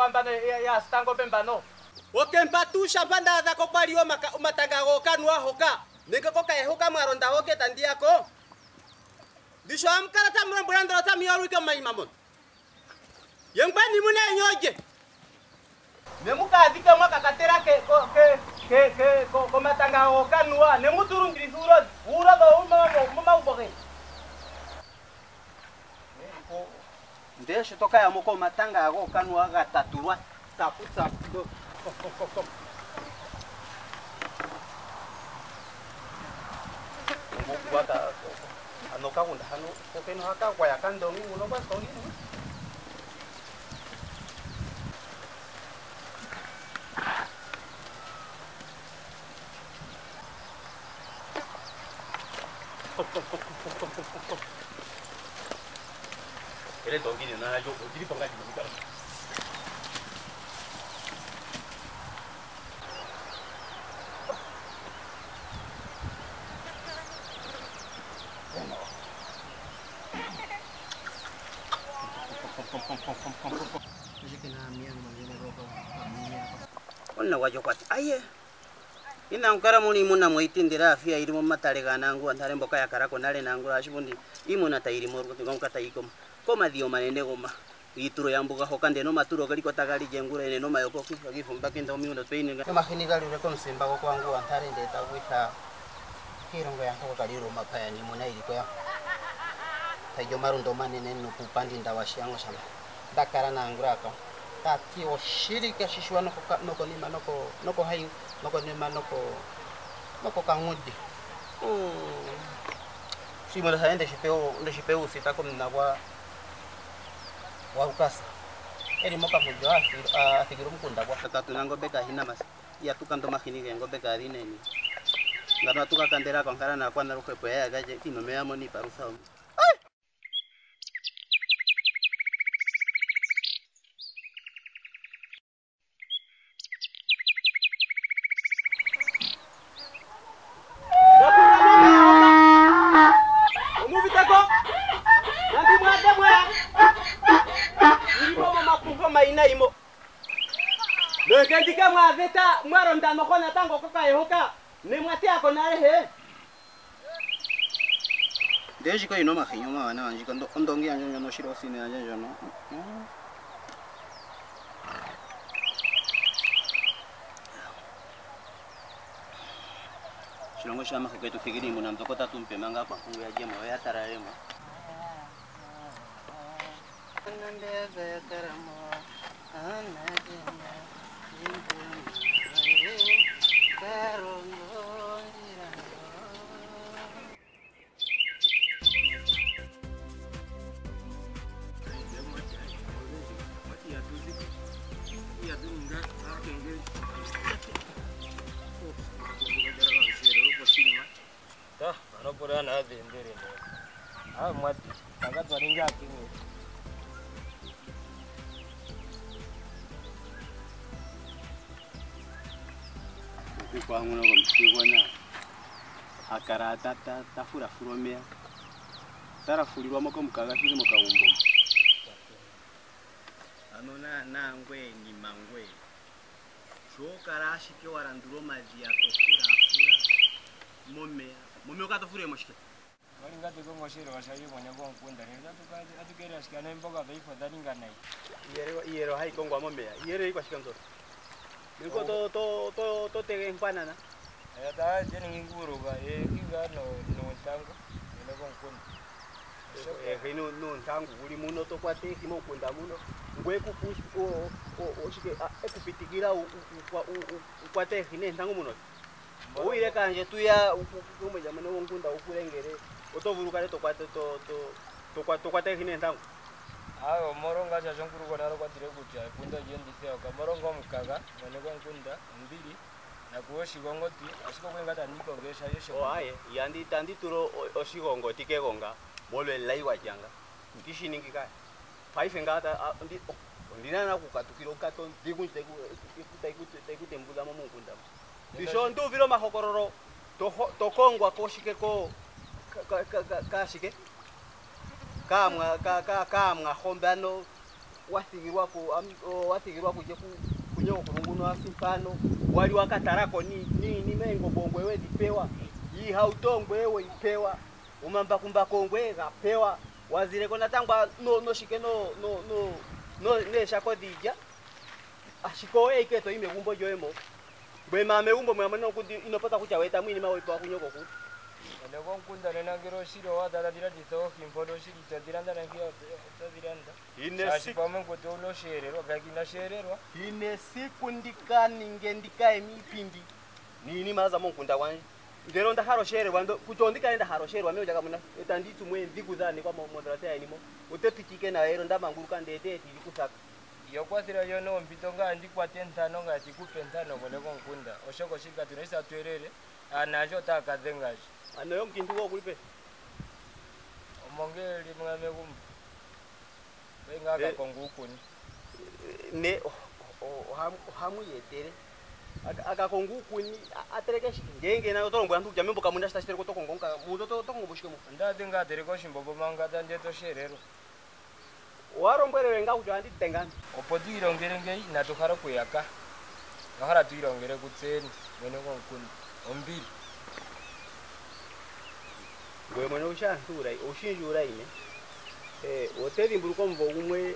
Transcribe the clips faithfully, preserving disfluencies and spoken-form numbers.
kwamba ya stango pemba no okemba tusha banda za kopaliwa umatanga gokanwa hoka nenge koka ehoka mwaronda hoke tandiako disho amkala tamra burandra tamiyaru kama imamon yembani mune nyoje nemukadika mwakakatera ke ke ke ke komatanga gokanwa nemuturundiri zuro uro do mama ubore ndeshe toka ya moko matanga gokanwa gataturwa tapu tapu Kom, kom, kom, kom. Aye, ina ngara muni muna moitindira afia irimo matalega nangu antare mboka ya karako nare nangu ashibundi imuna tairi morgo ngomkata ikom koma dio manene goma ituro yambuga hokande no maturo galiko tagali jengura ene no mayoko kifo mbaki ndo miundo twine kama hinigali reko msimba ko kwangu antare ndeta kwita kirongo ya hoko kaliro mapaya ni muna iliko ya tayo marundo manene no kupandi ndawashi yango shamba dakara nangu rako kati oshirika shishwa noko noko nima noko noko hayu noko nima noko noko kangudi mm simo la ende shipeo ende shipeo sita komi na kwa wa ukasa eri moka mujo asigiru mukunda kwa tatu nango beka hina mas ya tukando mahini yango beka dine ni ngana tukakandera kankara na kwa naruke poya gaje tino meamo ni parusa Mwaronda nokona tango koka ehoka nemwatia konare he Deji ko inoma hinyoma wana wanji kondo ondongi yanyo no shiro sine yanyo no Shilongo shama hoketu figiri muna mtokota tumpe manga kwa kungu ya jemo ya tararemo Anandeza ya taramo anajema Aku Kwa nguno gomsiwana akarata ta tafura furomea tarafulirwa moko mukagashire mukawumbo anona nangwe ni mangwe chokarashi kyo waranduro mazi ya tofura fura momea momeo katofure moshike bali ngate ko ngoshiro bashaye bonyango nkunda ne ndatukaje atukere ashikana mboga baifo dalinga nai yero yero hai kongwa momea yero ikwashika mzoro Iko to to to to tegen panana. Ya ta jeneng nguru ga e kinga no no tango ne konkun. E hinu no tango uri muno to kwate kimo kunda muno. Ngwe ku push o o chike ekupitikira u kwate hine tango muno. Uire kanje tuya ukume jamane wonkunda ukurengere otovurukare to kwate to to to kwate hine tango. Ayo moronga cha jonguru kwa naro kwa direkuja ipunda jendi seo ka morongo mkaga maneko nkunda mbili na kuoshi gongoti asiko kwengata niko ngesha yesho oh aye yandi tandi turo oshi gongoti ke gonga bolwe laiwa janga ndishi ningi kai five ngata ndi ndina na kukatukiro kato ndikunje kutaikuta ikuta mbula mo nkunda bisho ndu viro mahokororo to kongwa koshike ko kashike Kam nga kam nga hombano wasigirwa ku wasigirwa kuje ku kunyo kurungunu asukano wali wakatarako ni ni ni mengo bongwe we dipewa yi hautongwe we ipewa umamba kumba kongwe gapewa wazire kona tangwa no no shike no no no no ne shakodija ashiko eke to ime kumbo joemo bwe mame umbo mwe mano kuti inopata kucha weta mwini mawe pa kunyoko ku Lewong kunda nena giro shiro wa dada dira dito kimbodo shiri tadiranda na kia tadiranda. Inesi pameng kuto lo sherero kaki na sherero. Inesi kundika ningendika emi pindi. Ni ni maza mong kunda wani. Ndero nda haro sherero wando kuto ndika nda haro sherero wame ujaka muna. Etandi tumwe ndikuza ni kwa mondrate ya inimo. Utetu chike na ero nda manguruka ndete tilikusaka. Yokwatira yono mbitonga ndikwa tentano nga tiku pentano kwa lewong kunda. Oshoko shika tunaisa tuerere. Anajota kazengaji. Ano yung kintuwa kulipe? Omonge limu nga megumu. Kaya nga akakonguku ni. Ne, ohamu yetere. Akakonguku ni, atereke shiki. Genge na yotoro mbo yantu kujame mbo kamunda shita shitereko toko ngonga. Mudo toko mbo shike mbo. Nda tinga atereko shimbobo mangata njeto sherero. Waro mbwere nga kujo handi tengani. Opo tuiro ngere ngei natuhara kuyaka. Nahara tuiro ngere kutseni. Mwene kongkuni. Ombili. Gue mano usha turai, ushin jurai ne. Eh, otedi mburukom vogumwe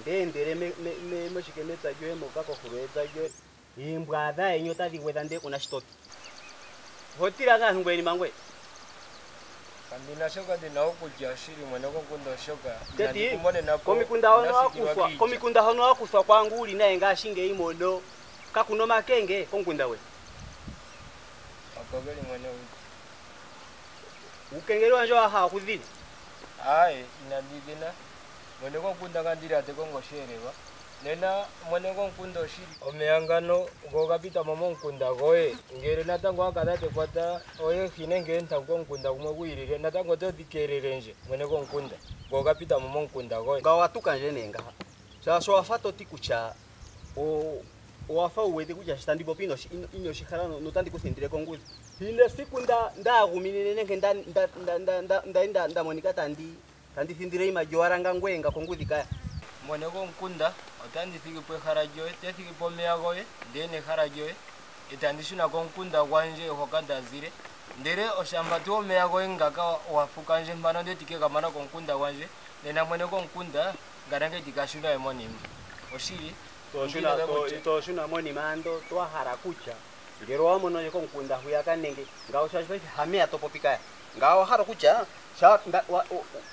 ndendere me me me mashikemeta jwe moka kokureta jwe. Imbwada enyota digwetande kuna shitoti. Hotira ga ngwe ni mangwe. Kandina shoka de nawo kujashiri mwana konkunda shoka. Teti kumone na komikunda hono akuswa, komikunda hono akuswa kwanguli naye ngashinge imodo. Kakuno makenge konkunda we. Akogeli mwana Ukengeri wanjo aha kudini. Ai, inadidina. Mweneko kunda kandira tekongo sherewa. Nena mweneko kundo shiri. Omeangano gogapita momo kunda goe. Ngere natango akadate kwata oye hinenge ntango kunda kumogwirire natango to dikererenje. Mweneko kunda gogapita momo kunda goe. Gawatuka jenenga. Sa so afato tikucha o o afa uwede kuja standi bopino inyo shikara no tandi kusindire kongu. Hine sikunda nda gumini nenge nda nda nda nda nda nda nda nda monika tandi tandi sindire majoaranga ngwenga kongudika moneko nkunda otandi sigi pwe harajoe tesi kipome agoe dene harajoe itandishuna konkunda kwanje hokanda zire ndere oshamba to me agoe ngaka wafukanje mbano ndetike kamana konkunda kwanje nena moneko nkunda garanga dikashuna emonimo oshiri to shuna to shuna monimando to harakucha Gero amo no yeko nkunda huyaka nenge ngao shashwe hamia topopika ngao haro kucha sha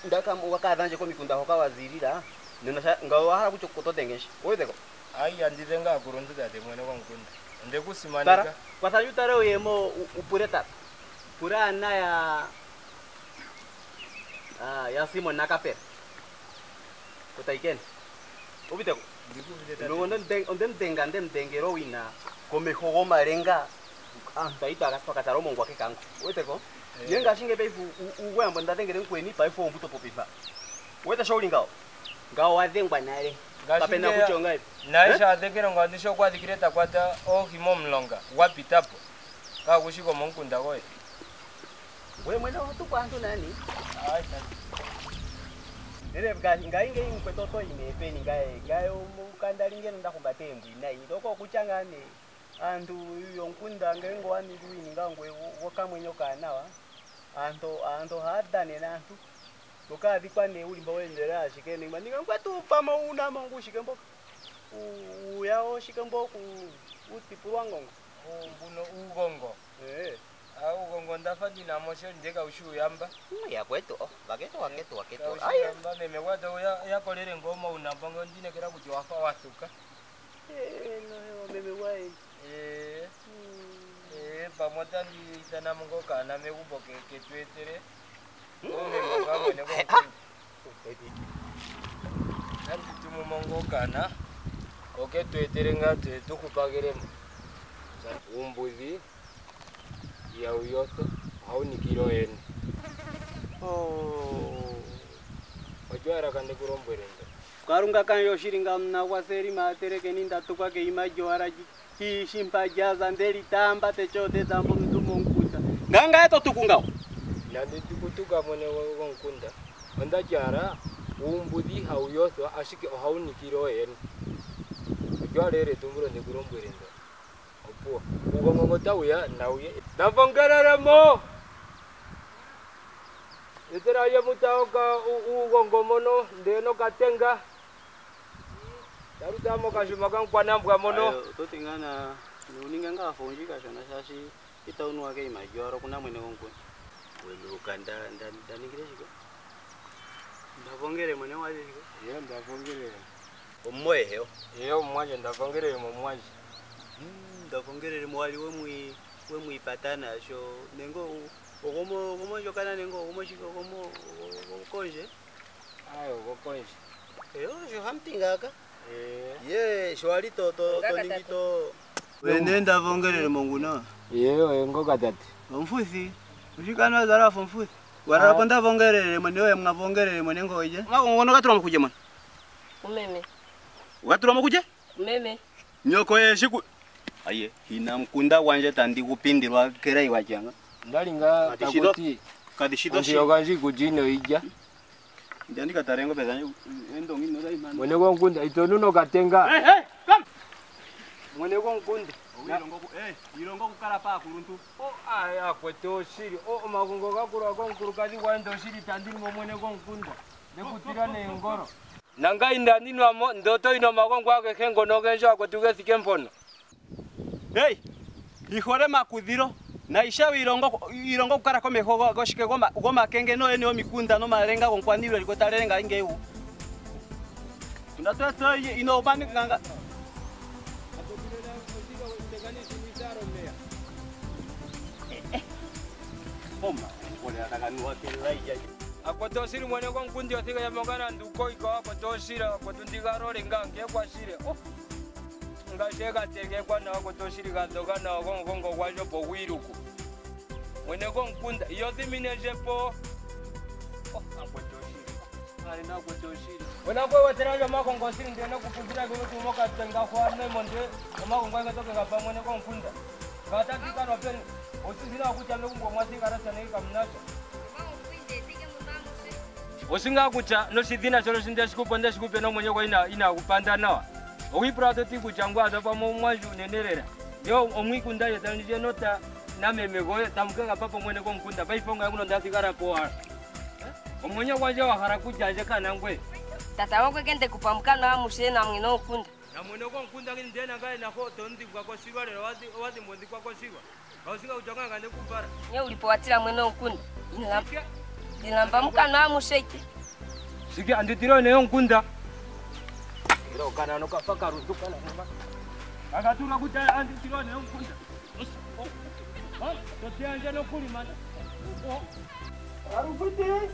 ndaka wakadanje ko mikunda hoka wazirira nena ngao haro kucho kototengeshi oyedeko ai andizenga kurundu date mwana kwa nkunda ndekusimanika kwasayuta leo yemo upureta pura na ya ah ya Simon nakaper kotaiken obiteko ndikubiteta lugo ndeng ndem tenga ndem tengero wina Come jogo marenga, anda itu agak suka caro mongwa ke kangku. Oke kok? Yang kasih nggak payah uang benda tengger yang kue ini payah foam butuh kopi pak. Oke show lingkau, kau ada yang banyak. Tapi nak buat orang. Naya ada kerang ada show kuat dikira tak kuat oh himom longga, kuat pitap. Kau sih kau mungkin dah kau. Kau mana waktu kau hantu nani? Nere bgani ngai ngai mpeto ini pe ngai ngai umukan dari ngai nunda kumbate mbina ini doko kucangane. Andu yonkunda ngengo ani duini ngangwe wakamwenyoka nawa anto anto hadane nantu tokadi kwane ulimba wendera ashikene maninga kwatu pama una mangu shikembo u yao shikembo ku utipulwangongo mbuno ugongo eh au ugongo ndafadi na mosho ndeka ushu yamba ya kwetu baketo waketo waketo aya ndane mewado yakolere ngoma unambango ndine kera kuti wafa wasuka eh no meme wai Eh, eh, pamoja ni sana mungo kana meupo keketuetere, mungo kama mungo. Nani tumu mungo kana, oketuetere ngati tukupagirem. Umbuzi, ya uyoto, hau nikiroen. Oh, wajuara kande kuromberenda. Karunga kanyo shiringa mna waseri maatere keninda tukwa keima juaraji. Ki shimpaja zandeli tamba techo tezambo mtu mongkunda nganga eto tukungao nandi tukutuka mone wongkunda onda jara umbudi hauyoto ashike ohauni kilo en gyarere tumburo ndikurombwerenda opo ubongongota uya nauye ndavangararamo eteraya mutaoka ugongomono ndeno katenga darutamo kashuma kankwanambwa mono totingana nuninga ngafonji kashana shashi itaunwa ke majoro kuna mwene wonko welukanda ndaningire shiko ndavongere mwene waje shiko ye ndavongere omweyo ye omwaje ndavongere omwaje ndavongere mwali wemwi wemwi patana sho nengo ogomo ogomo yokana nengo ogomo shiko ogomo konje ayo gokonje eyo sho hamtingaka ye shwali to to ningito wene ndavongere monguna yeyo ngoka tati omfusi ushikana zara fomfusi wara konda vongerere mweneo ya mnavongerere mwenengo ije ngono katura mukuje mwana umeme ukatura mukuje umeme nyoko yeshiku aye hina mkunda wanje tandi kupindirwa kerai wajanga ndalinga takoti kadishido shi yogaji kujino ija ndandi katarengo bezanyo endongi no dai mwana mweneo ngunda itonuno katenga eh eh come mweneo ngunda Ilongo kukala paa kuruntu o aya kwete oshiri o makungo kakura konkurukadi wanda oshiri tandini mwene konkunda nekutira nengoro nangai ndaninwamo ndoto ino makongo ake kengo nokenjo akwetuke kempono hey ihore makudhiro na ishawe ilongo ilongo kukala komeho goshike goma goma kenge no ene omikunda no marenga konkwanirwe likotarenga ingeu tunatata ino bani kanga Poma, olha na canoa que lá ia. A quatosiri mwana kwa nkundi othika ya mongana nduko iko hapo tosira kwa tundiga role ngange kwa shire. Oh. Ngashega tege kwa na kwa tosiri gadoka na kwa ngongo kwa jopo wiruku. Mwana kwa nkunda iyo zimine jepo. Oh, a quatosiri. Ari na kwa tosiri. Mwana kwa wateralo makongo siri ndio na kukundira kwa kumoka tenga kwa nemo ndio makongo ngatoka ngapa mwana kwa nkunda. Kata tika no peni Osinga kucha nungo mwasi karasa nei kamnacho. Osinga kucha no sidina cholo sindeshi kupondeshi kupeno mwenyoko ina ina kupanda nawa. Owi prato tiku changwa zapa mwaju nenerera. Yo omwi kundaye tanije nota name megoye tamukanga papa mwene ko mkunda baifonga nguno ndatikara poa. Omwenya kwanje wa harakuja aje kana ngwe. Tata wako kende kupamkana wa musena mwino mkunda. Na mwene ko mkunda ngini ndena ngaye na foto ndi kwa kwa shiwa lero wazi wazi mwenzi kwa kwa shiwa. Ausinga ujonga ngane kumbara. Nye ulipowatira mwene nkunda. Inalamba. Inalamba mukana amusheke. Sike anditiro ne nkunda. Iro kana no kafaka ruduka na mama. Akatura kuta anditiro ne nkunda. Ba, tosi anje no kuli mana. Oh. Arufite.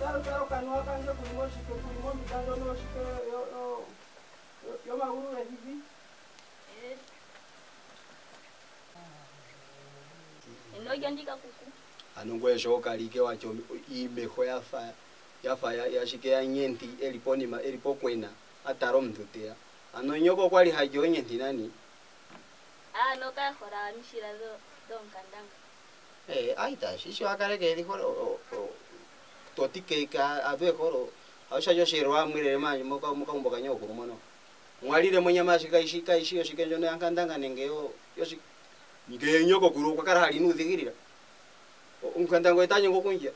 Daro daro kanwa kanje kumoshi ke kumomi dando no shike yo yo. Yo maguru na hivi. Eh. Noja ndika kuku anongwe shoka like wacho imeho yafa yafa yashike ya nyenti eliponima elipokwena ataro mtutea anonyoko kwali hajo nyenti nani ah no ka khora mishira do donkandanga eh aita shisho akareke eliho totike ka abekoro asha yoshirwa mwire manje moka moka mboka nyoko kumono mwalire munyama shika ishika ishiyo shikenjo nankandanga nengeyo yoshi Nige nyoko kuru kwa kara halinu zigirira. Umkanda ngo etanyo ngo kunja.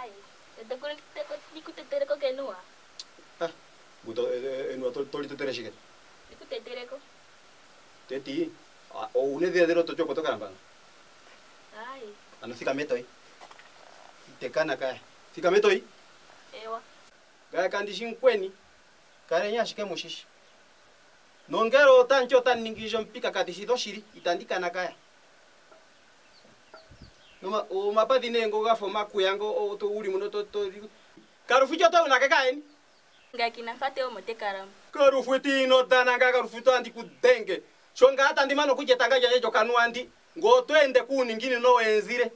Ai, edakore teko dikutetere ko kenua. Ah, buto enwa toli tetere shike. Dikutetere ko. Teti, o une dia dero tocho koto karamba. Ai. Ano sika metoi. Tekana ka. Sika metoi. Ewa. Ga kandishin kweni. Karenya shike mushishi. Nongero tancho tan ningijo mpika katishido shiri itandika nakaya. Noma o mapadine ngo gafoma kuyango o to uri muno to to Karufujo to nakakaeni. Ngakina fate o motekara. Karufuti no tanaka karufuto andiku denge. Shonga hata ndimano kuje tangaje yejo kanuandi ngo twende ku ningine no enzire.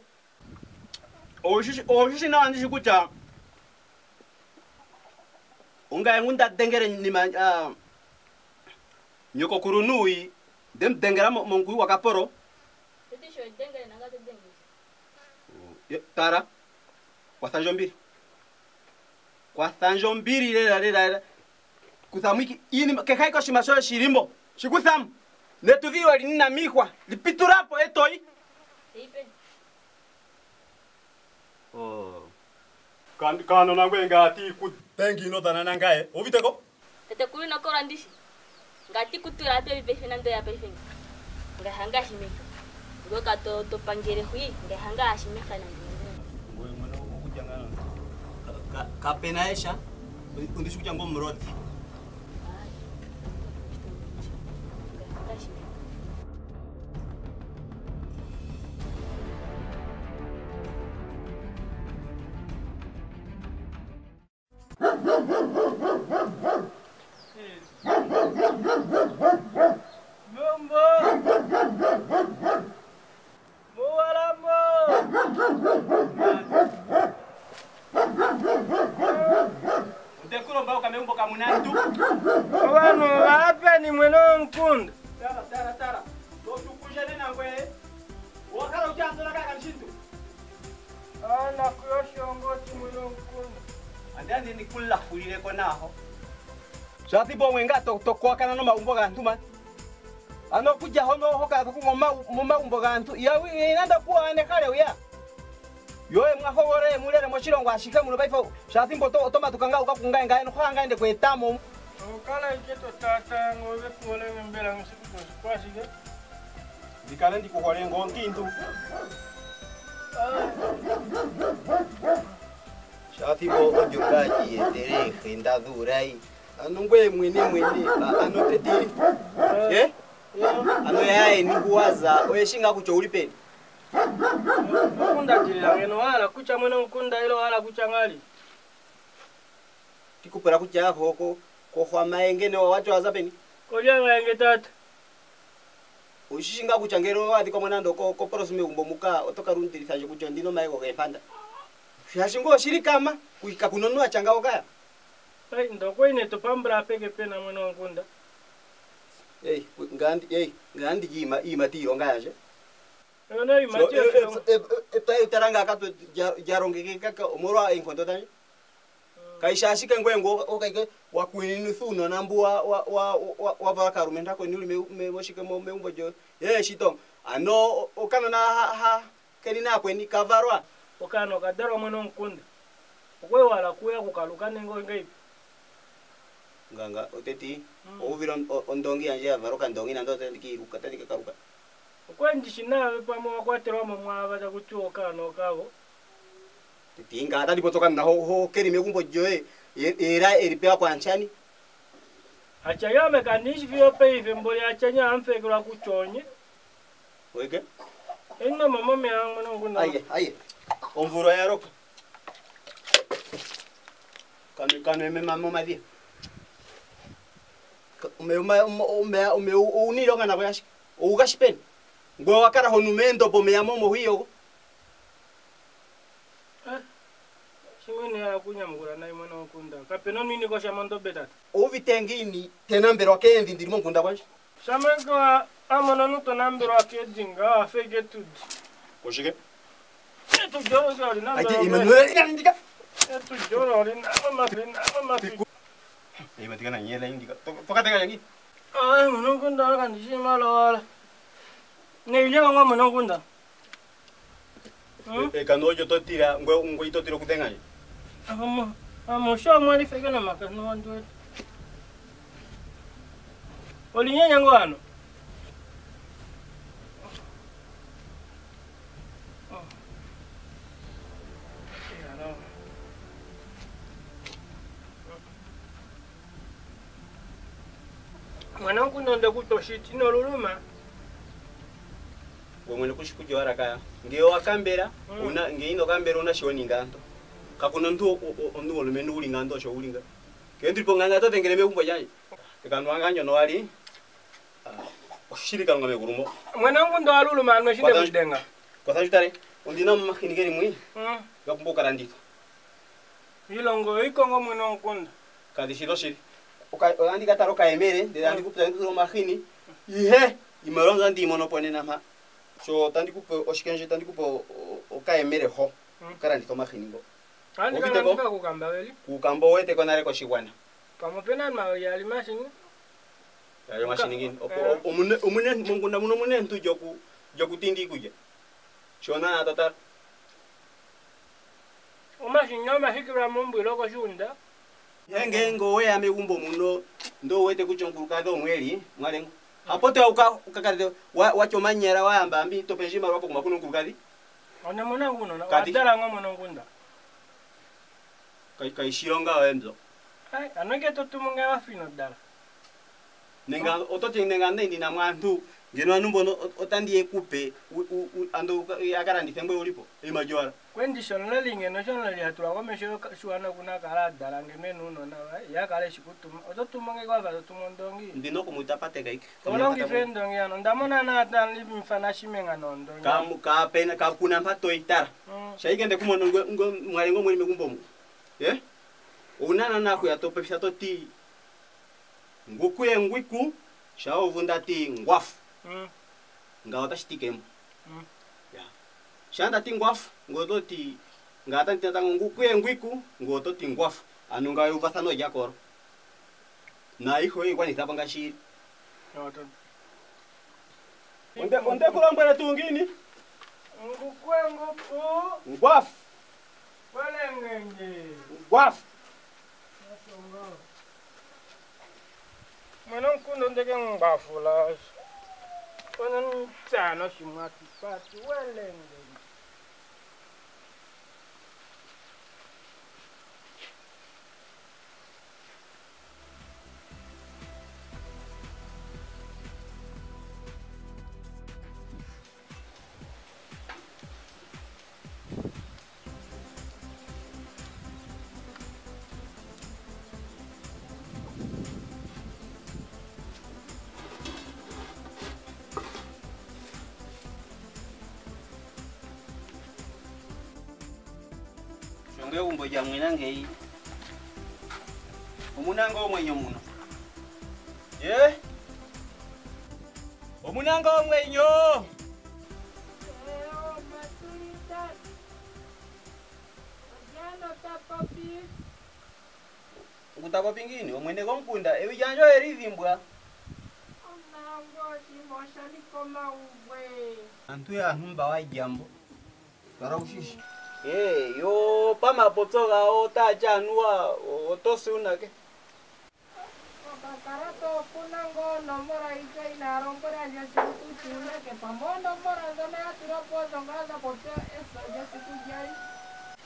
Oshishi oshishi na andishi kuta. Unga ngunda dengere ni ah Nyoko kurunui dem dengera mongu wakaporo. Tete sho dengera nanga te dengi. Tara. Wasanjombiri. kwa sanjo mbiri lela lela kuthamwiki ini kekaiko shimasho shirimbo shikutham netudhiwa linina mihwa lipiturapo etoi ipe oh kandi kano nangwe ngati kutengi no dana nangae oviteko tete kuri nokora ndishi ngati kutura te bibe nando ya bibe ngahanga shimeka ngoka to to pangere hui ngahanga shimeka nando ngwe mwana ukujangana kapenaisha undishu kujango mroti ano kuja hono hoka mu magumbo gantu yawe inanda kuane kale ya yoe mwahogore mulere moshilongo ashika muno baifo shathimbo to toma tukanga ukakunga ngaye no khanga ende kwetamo ukala iketo tata ngobe kuole mbela musikuto kwashike dikale ndiko kwale ngontindu shathimbo ojukaji endere hinda durai anungwe mwini mwini anoteti eh ano yae nikuwaza oyeshinga kucho ulipeni mukunda jilila ngeno wala kucha mwene mukunda hilo wala kucha ngali tikupera kucha hoko kohwa maenge ne wacho wazapeni koja maenge tata oyeshinga kucha ngero wati kwa mwanando ko porosume umbo muka otoka rundiritaje kucho ndino maego kepanda fyashingo shirikama kuika kunonwa changao kaya pai ndoko ine topambra peke pena mwene mukunda ei ngandi ei ngandi jima imatiyo ngaje no no imatiyo etai taranga kato jarongeke kaka omorwa enkonto tani kaishashi kangwengo okaike wakuinuthuno nambua wa wa wa vakarumenta ko nuli me woshike mo meumbojo eh shito ano okana na ha kelina ko ni kavarwa okano kadaro mwana mkunda okwe wala kuya kukalukane ngai nganga oteti ovira ondongi anje avaroka ndongi nando teki ruka teki karuka okwendi shinawe pamo wakwatero mwa baza kutuoka no kabo titinga atali potoka na ho keri mekumbo joe era eripewa kwa nchani achaya mekanishi vyo pe vembole achanya amfekura kuchonye oike enna mama me amana nguna aye aye omvuro yaro kanu kanu me mama madi me me me me uniro ngana bwashi ugashipeni ngo wakara honumendo bo me amomo hiyo eh shimene ya kunyamgura nayi mwana mukunda kapeno nini ko shamondo beta ovitengini tenambero akendi ndiri mukunda bwashi shamango amono nuto nambero akedinga afege tud koshike eto joro joro na aje Emmanuel ndika eto joro ri na mama ri na mama Ei mati kana nyela indi ka toka tega yangi ah monongunda ala kandishi malola ne ile ngwa monongunda e kanojo to tira ngwe ngwe to tira kutenga ni amo amo sho mali fega na makano wandu olinya nyangwano mwana kuno ndo kutoshiti no luluma gwe mwana kushikuja waraka ngeyo wakambera una ngeino kambera una shoni nganto kakuno ndo ndo lumenu ulinga ndo sho ulinga kendri ponganga to tengele mekumbo yayi kanwanga nyo no ali oshirika ngame gurumo mwana wangu ndo aluluma anwe shinde kudenga kwa sababu tare undina mmakhinigeri mwi gakumbuka randiko ilongo ikongo mwana nkunda kadishiro shiri Oandi kataro kaemere, de andi kupu tangu romahini, ihe imeronza ndi monopone nama. So tandi kupu oshikenje tandi kupu okaemere ho, karandi romahini go. Andika kukamba weli. Kukamba wete konare ko shigwana. Pamopena ma yali mashingi. Yali mashingi omune omune mungunda munumune ntu joku joku tindi kuja. Shona atata. Omashinga mahikira mumbu loko shunda. Yenge ngowe ame umbo muno ndo wete kuchonguruka do mweli mwalengo. Apote uka ukakade wachomanyera waamba mbi topejima rwako kumakuno kukadi. Ona mona uno na adala ngomona ngunda. Kai kai shionga wemzo. Ai anoke totumunga wafino dala. Nenga ototi nenga ndi na mwantu ngeno anumbono otandie kupe ando yakara ndi tembo ulipo imajora. Condition lelinge no chonali atura komesho shuana kuna kala dala ngemenu no na yakale shikutuma ototumunga kwa otomondongi. Ndino kumuta pateka iki. Olongi fendongi ano ndamona na tanli mfana shimenga nondongi. Kamu ka pena ka kuna mpato itara. Shaigende kumono mwalengo mwe mekumbomo. Eh? Unana naku ya tope shato ti nguku ya nguiku shao vunda ti ngwaf mm. Ngawata shitikemu mm. Yeah. Shanda ti ngwaf ngoto ti ngata ti tangu nguku ya nguiku ngoto ti ngwaf anu ngayu vathano yakoro na iho ikwa ni tapanga shiri ngoto onde onde kulambana tungini nguku ya ngopo ngwaf Walengenge. Waf. Nasongo. Mwana mkundo ndege mbafula. Wana ntano shimati pati walengenge. Umbo jamu nange umunanga omwenye muno eh umunanga omwenye ukutapa pingini omwene komkunda ebijanjo erivimbwa antu ya humba wa jambo karaushi Eh, hey, yo pama potsoga otaja nuwa otose unake. Pakarato kunango nomora ike ina rompora ya sikuti unake pamo nomora zona atiro pozo ngaza potso eso ya sikuti yai.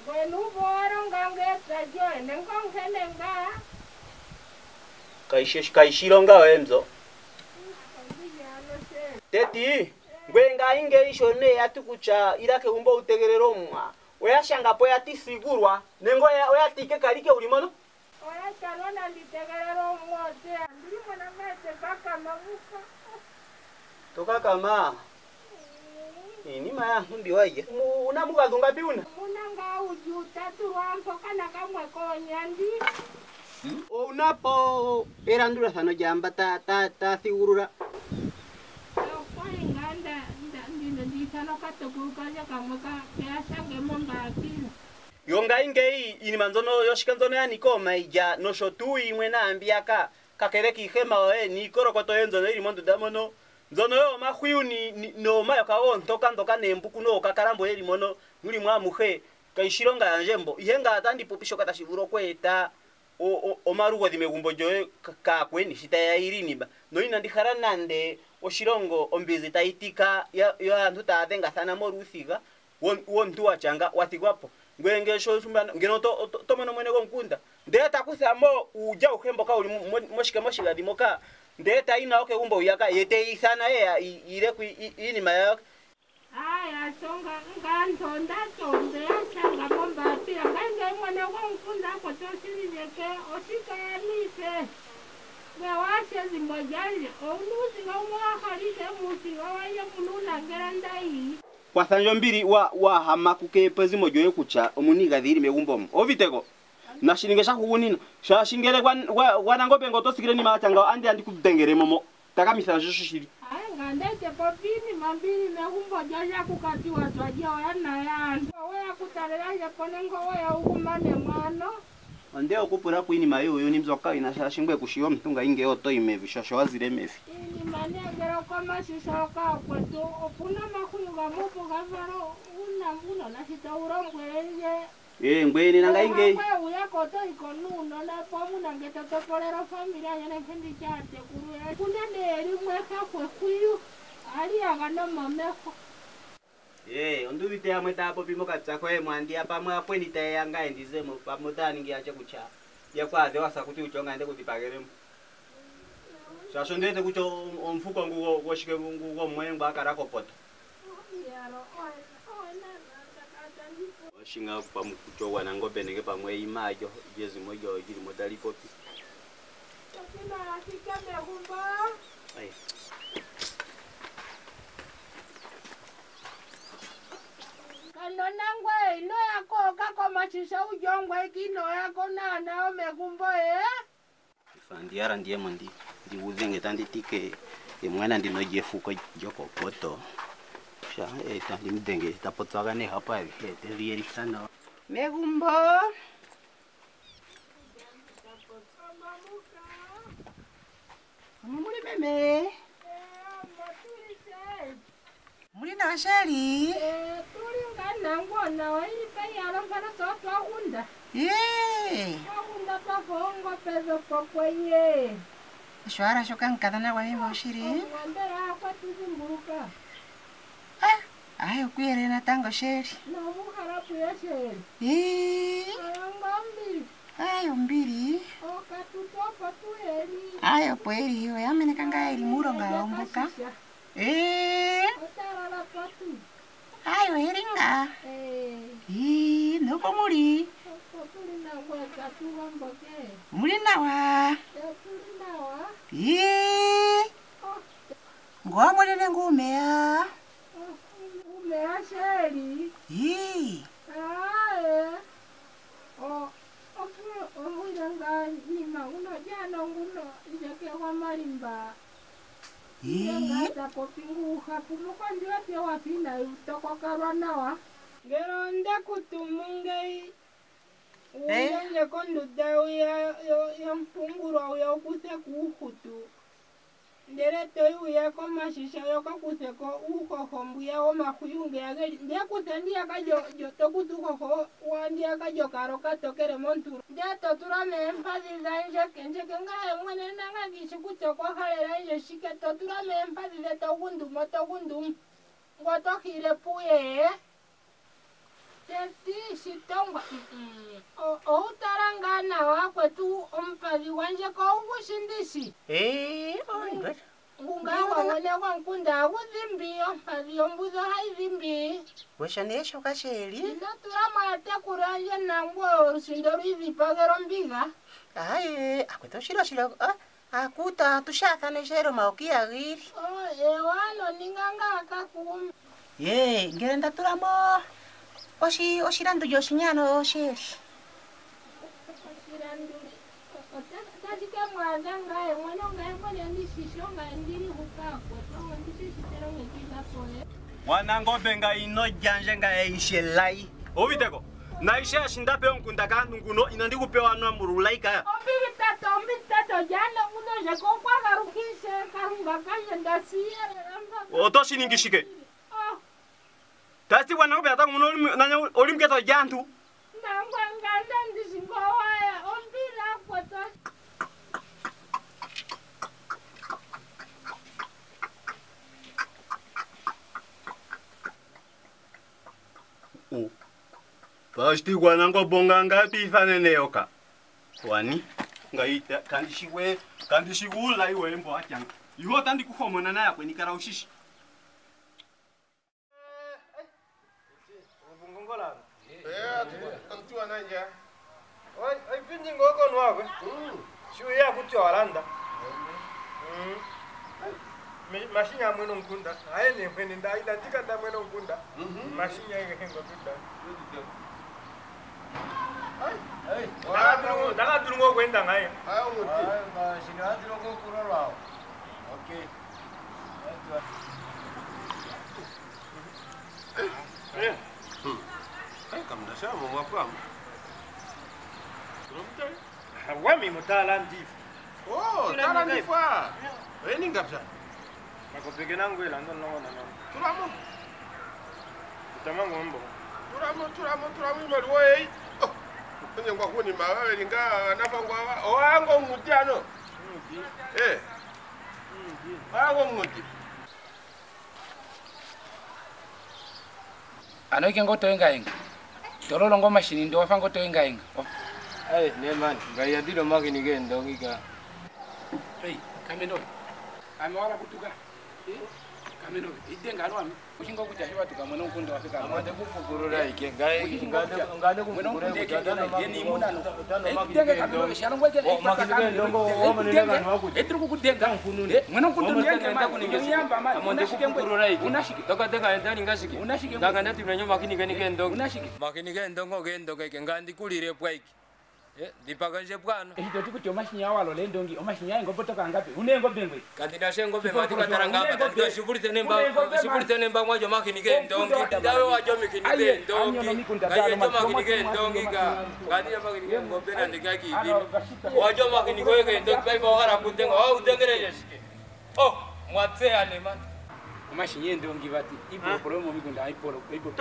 Wenu boron gange tsajo nengon kenenga. Kaishesh kaishironga wemzo. Teti, gwenga inge ishone atukucha irake umba utegerero mwa. Oya shangapo ya tisigurwa nengo ya oya tike kalike ulimano oya chalona litegerero mote ndimo na mete kaka mavuka toka kama ini maya humbi waje unamuka zunga biuna unanga uju tatu wango kana kamwe konyandi hmm? Unapo erandura sano jamba ta ta ta sigurura Yonga ingei ini manzono yoshikanzono ya nikoma ija no shotui mwena ambiaka kakereki hema oe nikoro koto yenzono ili mondu damono nzono yo mahuyu ni, ni no mayo kao ntoka ntoka nembuku no kakarambo yeli mono nguli mwa muhe kaishironga ya njembo ihenga atandi popisho katashivuro kweta omarugo dimegumbo joe kakweni shita ya iriniba no inandihara nande oshirongo ombizi taitika ya ya ntuta adenga sana morusiga won won tuwa changa watigwapo ngwenge sho sumbana ngeno to tomano mwene komkunda ndeta kusamo uja uhembo ka uli moshika moshika dimoka ndeta ina oke umbo yaka yete isana ya ile ku ini mayo aya songa nganto ndatonde changa bomba pia ngenge mwene komkunda ko tosili yeke osika elise Mewasha zimbojali, onuzi ngomwa halise musi, wawaye mununa geranda hii. Kwa sanjombiri wa wa hamaku kepezi mojoye kucha, omuniga dhiri megumbomu. Ovitego, na shiningesha kukunina. Sha shingere wanangope ngotosikire ni maachanga, ande andi kutengere momo. Taka misanjosho shiri. Ayo. na ndege babini mambini mehumbo jaja kukati watu ajia yana yana wea kutarelaja ponengo wea ukumane mwano ondeo kupura kuini mayu yuni mzoka inashashingwe kushiwa mtunga inge oto imevisha shawazile mefi ini manegero kama shishoka kwetu okuna makunuga mupu gavaro unanguno na shita urongwe ye ee ngweni nanga inge kwa uya koto ikonuno na pomu nange tatokolero familia yana kendi chate kuruwe kunde neri mweka kwe kuyu ali agano mameko ee ondu vite ya mweta hapo pimo katsa kwe mwandi ya pamu ya kweni te ya nga endizemo pamu ta ningi ya chekucha ya kwa adewa sakuti uchonga ende kutipageremu sasho ndete kucho omfuko ngugo kwa shike ngugo mwengu akarako poto yaro shinga pamu kuchowa na ngobe nenge pamu ima jo jezi moja ojiri modali popi kakina lakika mehumba ae kanona ngwe ino yako kako machisha ujongwe kino yako na nao mehumbo ee ndiara ndiye mandi ndiwuze ngetandi tike emwana ndino jefuko joko poto eh tadi mdenge tapotsaga ne hapa eh tedi erisano megumbo amuri meme muri na sheri eh turi ngana ngona wai payalo para toto unda eh unda pa fongo pezo kokwenye shwara shokan kadana wai moshiri ngandera kwa tuzimburuka ah, ay, kuire na tango sheri. Na mukara kuya sheri. Eh. Ngombi. Ay, umbiri. O katutopa kuheri. Ay, opweri hiyo yamene kanga iri muronga ombuka. Eh. Otara la patu. Ay, weringa. Eh. Eh, ndoko muri. Kulina kwa katuwa mboke. Mulina wa. Kulina wa. Eh. Ngomo lele ngumea. Umea sheri. Hii. Ae. O. Oku. Omudanga nima. Uno jana nguno. Ijake wa marimba. Hii. Nga tako pingu. Hapumuka ndiwa pia wapina. Utoko karwana wa. Gero nda kutumunge. Uyange konduda. Uya mpunguro. Uya ukuse kuhutu. Ndereto yuya koma shisha yoka kuseko uko kombuya oma kuyunge ageli ndia kusendia kajo joto kutuko ko wandia kajo karoka tokere monturu ndia totura mempazi za nje kenje kenga emwane nanga gishikuto kwa halera nje shike totura mempazi za togundu motogundu ngoto hile puye tesi shitongwa outarangana wakwe tu ompazi wanje kwa ungu shindishi eee oingot ungawa wane wankunda agu zimbi ompazi ombuzo hai zimbi weshanesho kasheri ndoturama yate kuranje na mbuo ushindori hizi pagero mbiga ae akweto shilo shilo akuta tushaka neshero maokia giri oe wano ninganga akakumu yee ngere ndaturamo Oshi, oshirandu yoshinyano sheri. Oshirandu. Tajika mwazanga e mwanonga e mwani andishishonga ndiri hukako. Tonga ndishishitero mekila pole. Wanango benga ino janjenga e ishelai. Oviteko. Na ishe ashindape onkunda kandu nguno inandikupewa anwa murulaika. Ombiri tato, ombiri tato jana nguno jako kwa karukishe karunga kajenda siyere. Otoshi ningishike. Tasi wana ngobe atangu nanya olimketo jantu. Nangwa nganda ndishingowa ya ombira kwa tasi. U. Pashti wana ngo bonga ngati ifane neyoka. Wani. Ngai kandishiwe kandishigula iwe mbo atyanga. Iwo tandi kuhomona na yakwe nikara ushishi. Suya kutu alanda, masih yang menungkunda, air yang menindai dan jika tak menungkunda, masih yang menungkunda. Dalam turun, dalam turun gua kuendang air. Ayo mudi. Sini dalam turun gua kurang lah. Okay. Wami mutala ndivu. Oh, tala ndivu. Wewe ni ngapsa. Makopeke nangu ila ndo nongo na nongo. Turamo. Utamangu mbo. Turamo, turamo, turamo imaluwa yei. Oh. Kwenye mwa kuni mawawe linga nafa mwawa. Oh, ango nguti ano. Nguti. Eh. Nguti. Ango nguti. Ano iki ngoto inga inga. Torolo ngoma shini ndo wafa ngoto inga inga. Hey, Neman, gaya dilo magini gendo giga. Hey, kameno. Amwala kutuka. Eh? Kameno, idenga no ami. Kushinga kutashiwa tukamona ukundo afika. Amade kupugurura ike gaye ngade ngade kumugurura kutana magini muna no kutana magini. Idenga kameno shalongwe ke ike magini longo omane ngana makuti. Etruku kudenga mfunune. Mwana kundu ngende makuninga nyamba mali. Amade kupugurura ike. Unashiki doka doka endani ngashiki. Unashiki doka ndati mnyo magini gani gendo. Unashiki. Magini gendo ngogendo ke ngandi kulire pwaiki. Dipaganje bwana eto tukuti omashinya walo lendongi omashinya ngo botoka ngapi unengo bengwe kandida shengo bema tikatara ngapa kandida shibulite nemba shibulite nemba mwajo makini ke ndongi dawe wajo mikini ke ndongi kaje makini ke ndongi ka kandida makini ke ngobe na ndikaki idi wajo makini ke ndongi baiba wara kundenga au udengere yeshike oh mwatse aleman omashinya ndongi bati ipo promo mikunda ipo ipo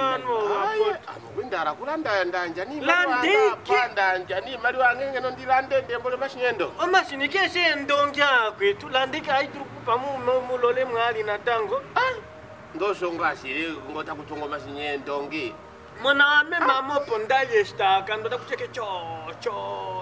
ndara kulanda ndanja ni landa njani mali wangenge no ndilande ndembole mashinyendo omashinike she ndongya kwetu landika aituru kupa mu mulole mwali natango ah ndo shongashire ngota kutongo mashinyendo ngi mona mema mopo ndaye staka ndo takucheke cho cho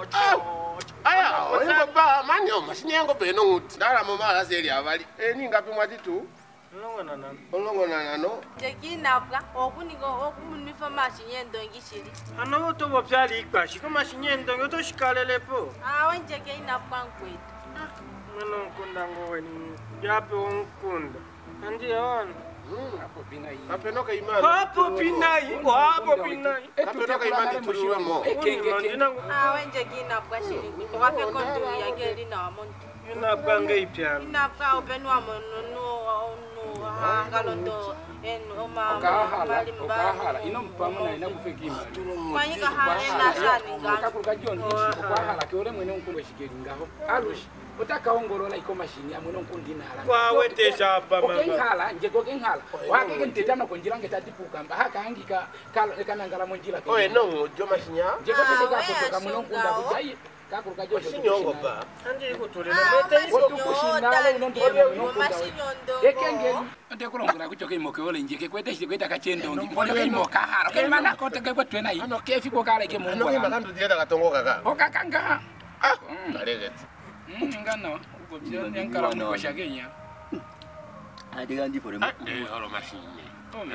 cho aya oyo baba manyo mashinyengo beno nguti ndara mama aseli avali eni ngapi mwati tu Olongo na nano. Olongo na nano. Jeki napka okunigo okunifa mashinyendo ngishiri. Ano to bopyali kwashi ko mashinyendo ngoto shikalelepo. Ah wanje ke inapka ngwetu. Ah mwana nkunda ngoweni. Yape onkunda. Andi yaona. Mm hapo binai. Kapenoka imani. Hapo binai. Hapo binai. Kapenoka imani tuliwe mo. Ah wanje ke inapka shiri. Wape kontu yangeli na montu. Inapka ngeipya. Inapka openwa mono Angalondo eno ma mali mbahala ino mpamuna ina kufekima kwanyika haena shani ngana kakurukajoni kwahala ke ole mwene nkumbe shikeli ngaho alushi utakaongorola iko mashini ya mwene nkundi nala kwawetesha baba okenghala nje kokenghala wakeke ndetana konjira ngetatipuka mba hakangika kala kana ngala monjira ke oye no jo mashinya nje kokeka kutoka mwene nkunda kujaye Mashinyondo ba, andi kutulela mete iso kushinala unondole unomashinyondo. Ekenge, ndekulongula kuchoke moke ole nje ke kwete shikwe takachendo ngi. Pole ke moka haro. Ke mana kote ke kwetwe nai. Ano ke fiko kale ke mungu. Ano mana ndo dieta katongo kaka. Oka kanga. Ah, ngaleketse. Mngano, uko bya nyankara uko shagenya. Adiga ndi pole mo. Eh, haro mashinye.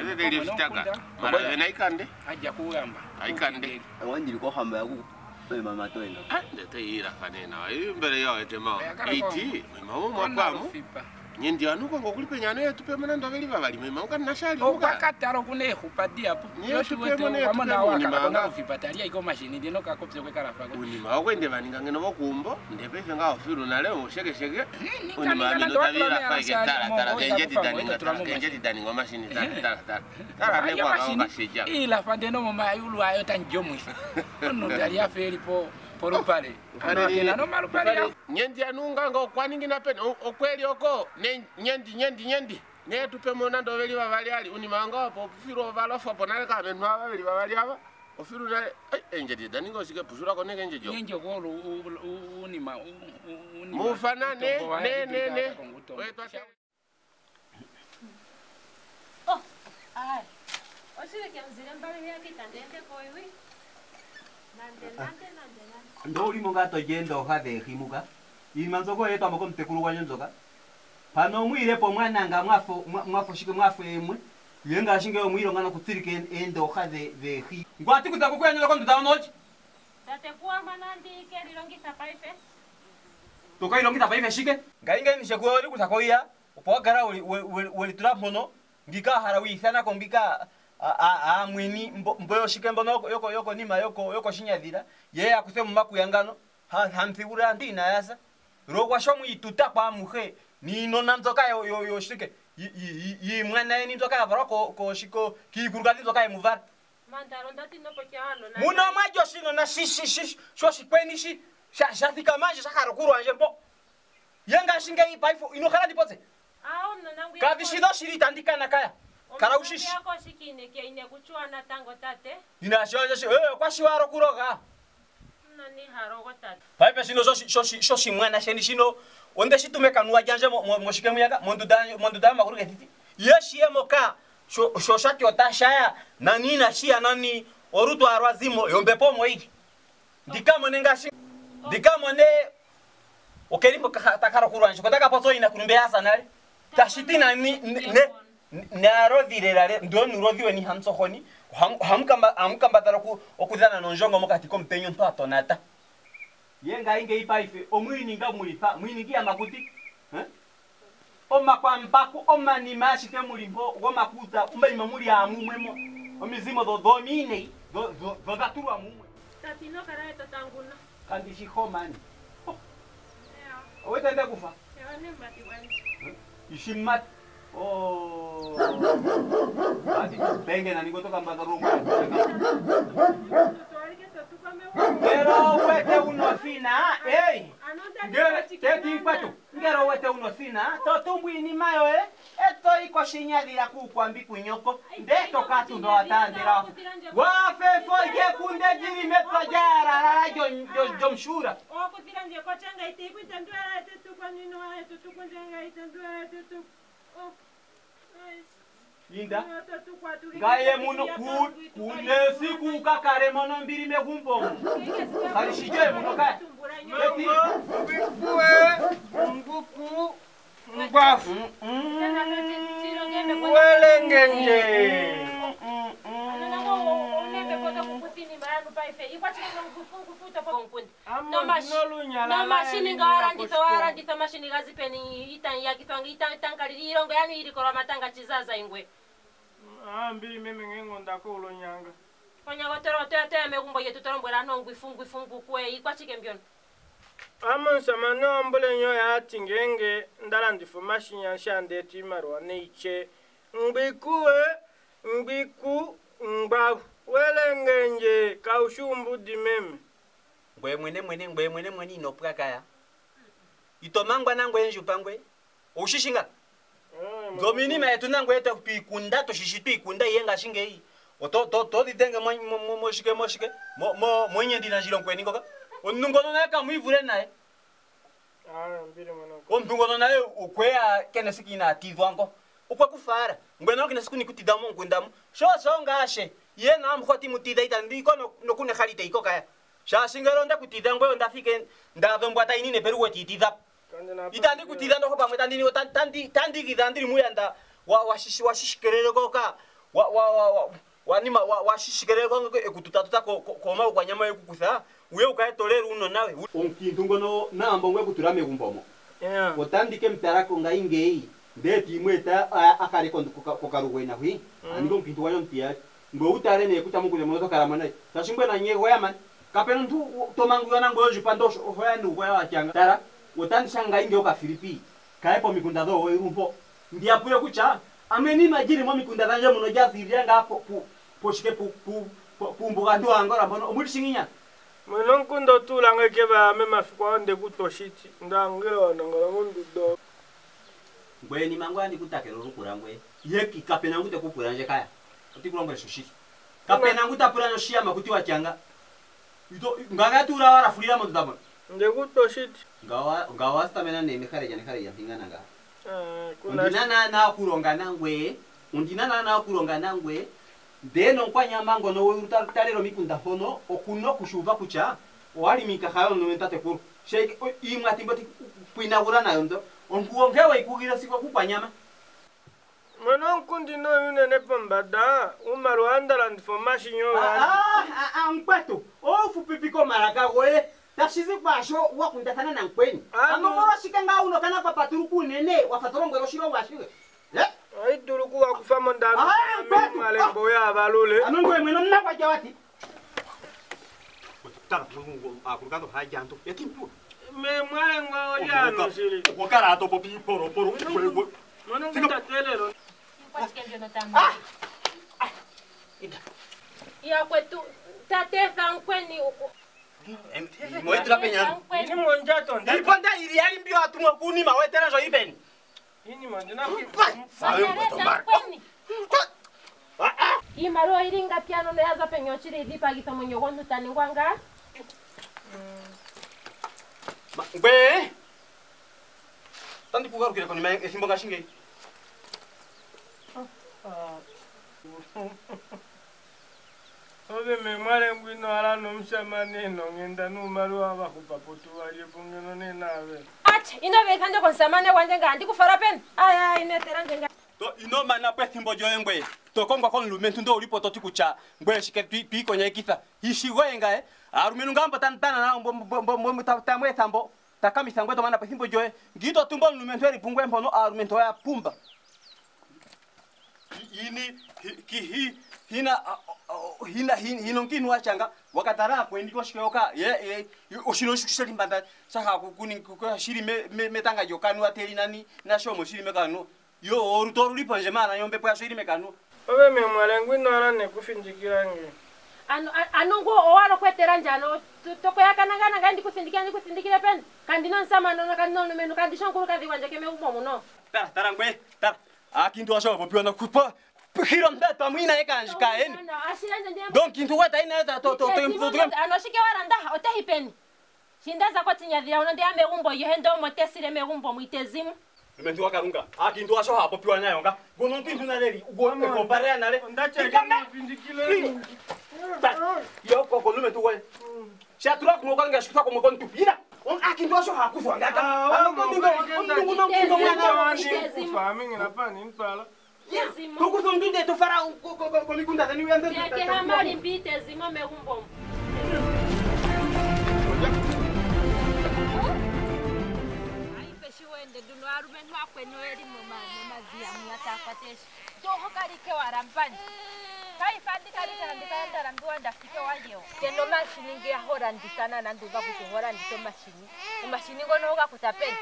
Ede deri shitaka. Mara naikande. Ajja kuamba. Aikande. Wandi ko hamba yaku. Mama toenda. Ndeteira kanena. Imbere yawe tema. Iti. Mama mwakwamo. Nyendi anuko ngokulipenyana yetu pemana ndaveli babali. Mama ukanashali. Okakataro kune hupadia po. Yetu pemana pamana wakakona ufipatalia iko mashini ndeno kakopse kwekarafa. Unima okwende vaningangene bokumbo ndepese ngawo firu na leo sheke sheke. Unima ndotavira paike tara tara tenjeti daninga tenjeti daninga mashini tara tara tara. Tara leo akaoka sija. Ila fandeno mama ayulu ayo tanjomwisa. Ono dalia feri po. Porupale. Anakina no marupale. Nyendi anunga ngo kwaningi napenda okweli oko nyendi nyendi nyendi. Ne tupe mona ndo veli bavali ali unimanga opo ofiro balofa ponale ka benwa bavali bavali aba. Ofiro na enjedi daningo sike pusura ko nenge njejo. Nenge ko unima unima. Mufana ne ne ne ne. Oh, ai. Osile kemzira mbali yake kandende koiwi. Ndo limonga tojenda okade himuka imanzoko yetu amako mtekuru kwa nzoka pano mwire po mwana nga mwafo mwafo shike mwafo emwe yenga shinge omwiro ngana kutsirike ende okade de hi ngwati kutako kwenyo ko ndutawo nochi tate kwa manandi ke lilongita paife tokai longita paife shike ngainga ni shekuwa uri kutakoya upo gara uri tulapono ngika harawi sana kombika a a mwini mboyo shikembo yoko yoko nima yoko yoko shinyadira yeye akusema maku yangano hamthibura ndina yasa rogwa shomu ituta kwa muhe ni nonanzoka yo yo shike yi mwana yini toka avara ko ko shiko ki kurugati toka imuvar mandaro ndati nopokiano na muno majo shino na shi shi shi sho shikweni shi shatika manje shakarukuru anje mpo yenga shinga ipaifo inokhala dipotse aona nangu kadishino shiri tandika nakaya karaushi yako shikine ke ine kuchwa na tango tate ninashoja shi eh kwa shiwaro kuroga nani harogo tate paipa shino sho sho shi mwana sheni shino onde shi tumeka nuwa janje moshike muyaga mundu da mundu da makuruga titi yeshi emoka sho shati otashaya nani na shi anani orutu arwazimo yombe pomo iki ndikamo nengashi ndikamo ne okelimbo takara kurwanje kotaka potso ina kurumbeya sanale tashitina ni ne naro direrare ndo nurodhiwe ni hamsohoni hamkamba hamkamba taraku okudana nonjongo mokati kompenyo nto atonata yenga inge ipaife omwini ngamulipa mwini kia makuti eh omakwambako omani mashike mulimbo gomakuta umbe mamuli amumwemo omizimo dodhomine dodaturu amumwe tatino karaye tatanguna kandi shihomani owe tende kufa yane mati wani ishimati oh, adi pengen ani goto kamba tarunga. Ngero wete uno sina, eh. Ngero teti kwatu. Ngero wete uno sina, totumbu ini mayo eh. Eto iko shinyadira ku kwambi kunyoko. Ndeto katu ndo atandira. Wafe foje kunde jiri metwa jara rajo jomshura. Okutirange kochanga ite kwitandwa tetu kwanino tetu kwanjanga itandwa tetu. Linda, gaye muno ku kunesi ku kakare mono mbiri megumbo. Harishije muno ka. Leti, mbuwe, mbuku, mbafu. Welengenje. Ambiri meme ngengonda ko ulonyanga. Konyago toro tete megumbo yetu torombwera no ngwifungu fungu kwe ikwachike mbyono. Amansa manombole nyo ya tingenge ndala ndifumashi nyansha ndeti marwa neiche. Ngikuwe ngiku ngbavu welengenje kaushumbu di meme. Ngwe mwene mwene ngwe mwene mwene inopra kaya. Itomangwa nangwe njupangwe. Oshishinga Domini me tunango eta pikunda to shishitwi kunda yenga shingei oto to to ditenga moshike moshike mo monye ndinajira nkweni ngoka onungo nona ka muivure naye ah mbiri mwana onungo nona naye ukwea kene sikina ativwango ukwa kufara ngwena kene sikuni kutidamu ngundamu sho sho ngashe yena amkhoti mutida itandiko nokune khalite ikoka sha shingero ndakutida ngwe ndafike ndavombwa tainine peruwe titida Itandi kutidanda ko pamwe tandi ni tandi tandi kidandiri muyanda wa washishi washishikerere koka wa wa wanima washishikerere kongo ekututatuta koma kwa nyama yekukutha uye ukayetolera uno nawe onkindungono nambo ngwe kuturame kumbomo eh otandike mtarako ngaingei ndeti imweta akare kokarugwena hwi andiko mpintu wayo mpiya ngo utare ne kutamu kule moto karamana tashingwe na nyewe wayamani kapeno ntu tomangu na ngoyo jipandosho hoyanu kwa wachanga tara Wotanti shanga inge oka Filipi kaepo mikunda do oirumpo ndia puye kucha ameni majiri mo mikunda danje muno jazirianga po poshike po po mbuga ndo angora bono omulishinginya mulonkundo tulanga keba mema fikwa onde kutoshiti ndangelo ndangolo mundudo ngweni mangwani kutakero rukurangwe yeki kapena ngute kupuranje kaya otikulongwe shoshiti kapena nguta purano shiama kuti wachanga ito ngaga tula wara fulira mo ndabona Ndekuto shiti. Gawa gawa stamena ne mekare jane kare yapinga naga. Eh kuna ndinana na kuronga nangwe, ndinana na kuronga nangwe. Deno kwanya mango no utarero mikunda hono okuno kushuva kucha. Wali mikahalo no mentate ku. Sheke imwa timbati kuinagura nayo ndo. Onkuongewa ikugira sikwa kupanyama. Mano kundino yune ne pambada umarwanda land for mashinyo. Ah ah ah mpato. Ofu pipiko maraka goe. Tashizi basho wakundatana na nkweni. Amomoro shikanga uno kana papaturuku nene wafatorongwe roshiro washiwe. Eh? Ai duruku akufama ndanu. Ai mbetu boya abalule. Anongwe mweno mnakwa jawati. Tara mungu akurugando hajanto. Yatimpu. Me mwale ngwa yano shiri. Okara to popi poro poro. Non gusta quello. Quasi che non t'ha mai. Ah. Ida. Io questo ta te fa un quelli. Mo entra peñan. Ni monjato. Il ponda iri alimbio atuma kuni ma wetera zo iben. Ni monjana. Sa un potomar. Imaro iringa piano ne yaza penyo chiri dipa gita monyo gondo taningwanga. Be. Tanti pugaru kira koni meng esimbo ngashinge. Ah. Ode me mare ngwino ala no mshamane no ngenda no maru aba kupapotu wali bungeno ne nawe. Ach, inobe kando konsamane wanje ngandi kufara pen. Aya inetera ngenga. To inoma na petimbo joengwe. Tokongwa kon lumentu ndo ulipoto tikucha. Ngwe shiketi pikonya kitha. Ishigoenga eh. Aruminungamba tantana na mbombo tamwe tambo. Takami sangwe domana petimbo joe. Ngito tumbo lumentu eri bungwe mpono arumento ya pumba. Ini kihi hina hina hinonki nuwa changa wakatara kwendi koshikoka ye oshino shikisheli mbanda saka kukuni shiri metanga yoka nuwa teri nani na shomo shiri mekano yo orutoru liponjema na yombe poya shiri mekano obe memwalengu nara nekufinjikirange ano anongo owalo kweteranjano tokoyaka nanga nanga ndi kusindikira ndi kusindikira pen kandino nsama no kandino menu kandisho nkuru kadhiwanje keme umomo no tara tarangwe tara akintu asho bopiona kupa Pikiran dah tamuina ikan kain. Dong kintu wa taina ta to to tem to tem. Ano shikewaranda otehipen. Sindaza kwatinya dia ono dia merumbo yendo motesire merumbo muitezimu. Mementu akarunga. A kintu aso hapo piwa nayo nga. Gono kintu na leri ugo me compare na le. Ndache vindikile. Yo koko lume tu we. Sha truck mo kanga shikwa ko mo kontu pina. On a kintu aso hakufa ngaka. Ano kontu ngo ngo ngo ngo. Farming na pa ni ntala. Koko sondo de to fara ko ko ko mikunda tani wanda de ta. Ya ke hamali bite zima merumbo. Ai peshi wende duno arumenu akwenu eri mama mama dia miyata patesh. Do hokari ke waramban. Kai fandi kali kandi kanda rambu anda fike wajeo. Kendo mashini ngi ahora ndikana na nduba kuhora ndito mashini. Mashini ngono okakutapeni.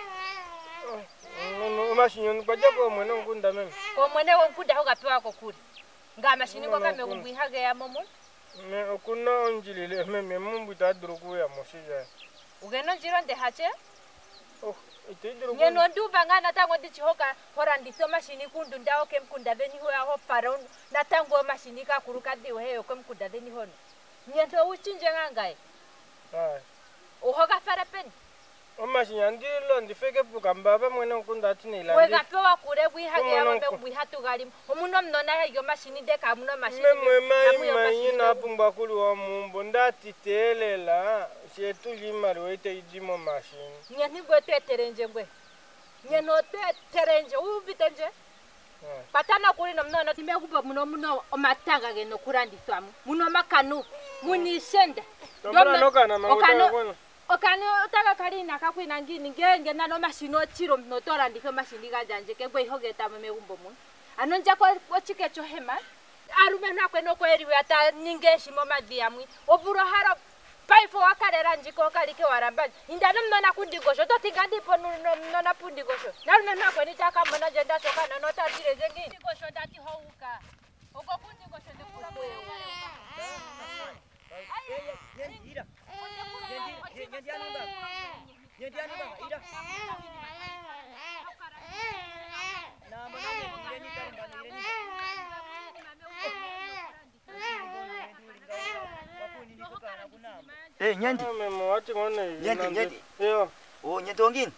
No mashini ndo bajako mwana ngunda meme. Ko mwana wonkuda hokapewa ko kuri. Nga mashini ko kame ngwihage ya momo. Me okuno onjilile meme mumbu ta druku ya mosija. Ugeno jironde hache? Oh, itidruku. Ngeno nduba ngana tango ndichihoka horandi so mashini kundu ndao kemkunda veni ho aho paron na tango mashini ka kuruka diwe heyo kemkunda veni hono. Nyento uchinje ngangae. Ah. Ohoka farapeni. Oma shinyandilo ndifeke pukambaba mwene nkunda atine ilandi. Wega pewa kure bwihage ya mbe bwihatu galim. Omuno mnona yo mashini deka amuno mashini. Mwe mai mai na pumba kulu wa mumbo ndati telela. Shetu limari wete idimo mashini. Nyani gwe teterenje gwe. Nyano teterenje ubitenje. Patana kuri no mnona timekuba muno muno omatanga geno kurandiswamu. Muno makanu munishende. Tomana nokana mawuta Okane otaka karina kakwina ngini ngenge nano mashini otiro mnotora ndike mashini gajanje kegwe ihogeta memegumbo mun. Anonja ko ochike chohema arume nakweno kweriwe ata ninge shimo madiamwi oburo haro paifo wakarera njiko kalike waramba indano mnona kundigosho totigandi ponu mnona pundigosho narume nakweno taka mona jenda tokana nota dire zengi digosho dati houka ogokundigosho ndikura boyo Ida, Eh, nyanyi. Nyanyi, nyanyi. Yo. Oh, nyanyi dongin.